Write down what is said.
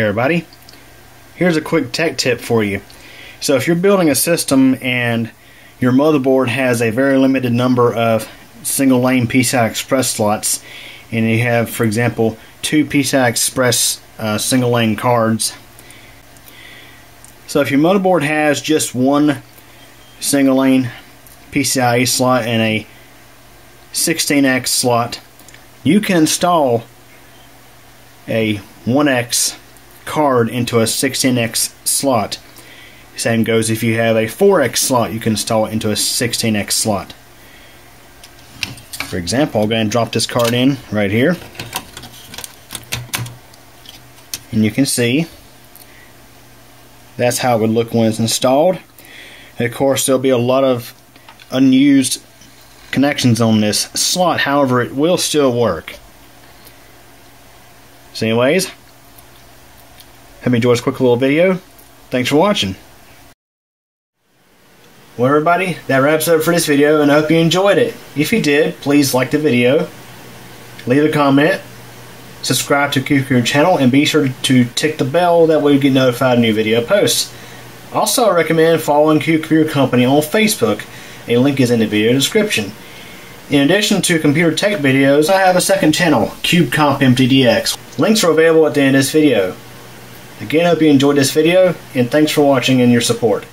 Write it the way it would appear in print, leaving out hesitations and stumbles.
Hey everybody, here's a quick tech tip for you. So if you're building a system and your motherboard has a very limited number of single lane PCI Express slots, and you have, for example, two PCI Express single lane cards. So if your motherboard has just one single lane PCIe slot and a 16x slot, you can install a 1x card into a 16x slot. Same goes if you have a 4x slot, you can install it into a 16x slot. For example, I'll go ahead and drop this card in right here, and you can see that's how it would look when it's installed. And of course, there'll be a lot of unused connections on this slot, however it will still work. So anyways, hope you enjoyed this quick little video. Thanks for watching. Well everybody, that wraps up for this video, and I hope you enjoyed it. If you did, please like the video, leave a comment, subscribe to Cube Computer Channel, and be sure to tick the bell, that way you get notified of new video posts. Also, I recommend following Cube Computer Company on Facebook. A link is in the video description. In addition to computer tech videos, I have a second channel, CubeCompMTDX. Links are available at the end of this video. Again, I hope you enjoyed this video, and thanks for watching and your support.